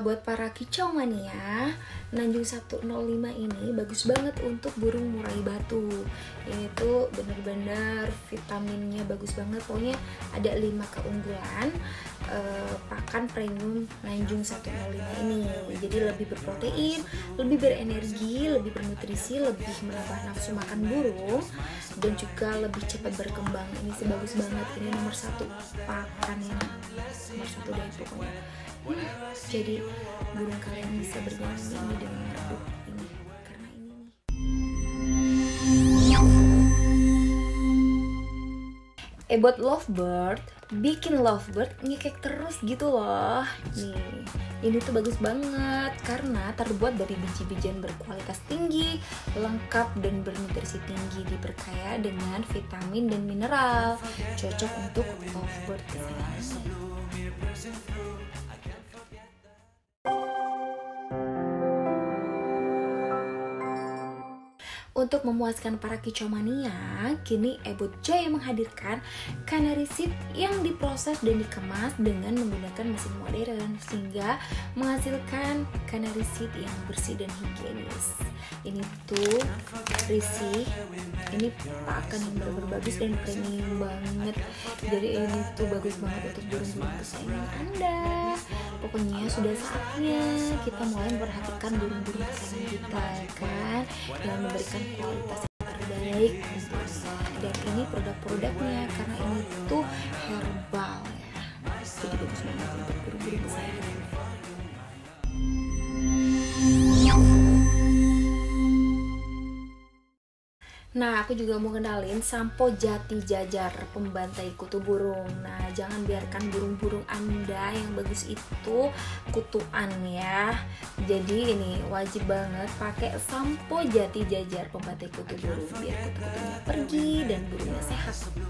buat para Kicaumania, Nanjung 105 ini bagus banget untuk burung murai batu. Ini tuh bener-bener vitaminnya bagus banget. Pokoknya ada 5 keunggulan pakan premium Nanjung 105 ini. Jadi lebih berprotein, lebih berenergi, lebih bernutrisi, lebih menambah nafsu makan burung, dan juga lebih cepat berkembang. Ini sih bagus banget. Ini nomor 1 pakan yang nomor 1 deh pokoknya. Jadi burung kalian bisa berjalan ini dengan merdu ini karena ini nih. Ebod lovebird, bikin lovebird ngekek terus gitu loh. Nih, ini tuh bagus banget karena terbuat dari biji-bijian berkualitas tinggi, lengkap dan bernutrisi tinggi, diperkaya dengan vitamin dan mineral. Cocok untuk lovebird. Untuk memuaskan para Kicaumania, kini Ebod Jaya menghadirkan canary seed yang diproses dan dikemas dengan menggunakan mesin modern sehingga menghasilkan canary seed yang bersih dan higienis. Ini tuh bersih, ini pakan yang benar-benar bagus dan premium banget. Jadi ini tuh bagus banget untuk burung-burung kesayangan Anda. Pokoknya sudah saatnya kita mulai memperhatikan burung-burung kesayangan kita kan, yang memberikan kualitas yang terbaik. Dan ini produk-produknya karena ini tuh herbal ya, jadi bagus banget untuk burung-burung kesayangan. Nah, aku juga mau kenalin Shampoo Jatijajar, pembantai kutu burung. Nah, jangan biarkan burung-burung Anda yang bagus itu kutuan ya. Jadi ini wajib banget pakai Shampoo Jatijajar, pembantai kutu burung, biar kutu-kutunya pergi dan burungnya sehat.